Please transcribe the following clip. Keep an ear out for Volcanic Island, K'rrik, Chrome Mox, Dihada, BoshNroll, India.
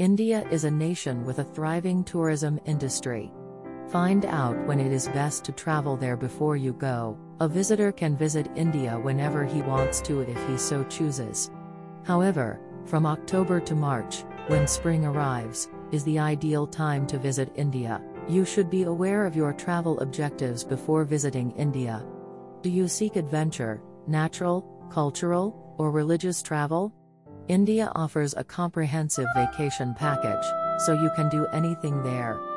India is a nation with a thriving tourism industry. Find out when it is best to travel there before you go. A visitor can visit India whenever he wants to if he so chooses. However, from October to March, when spring arrives, is the ideal time to visit India. You should be aware of your travel objectives before visiting India. Do you seek adventure, natural, cultural, or religious travel? India offers a comprehensive vacation package, so you can do anything there.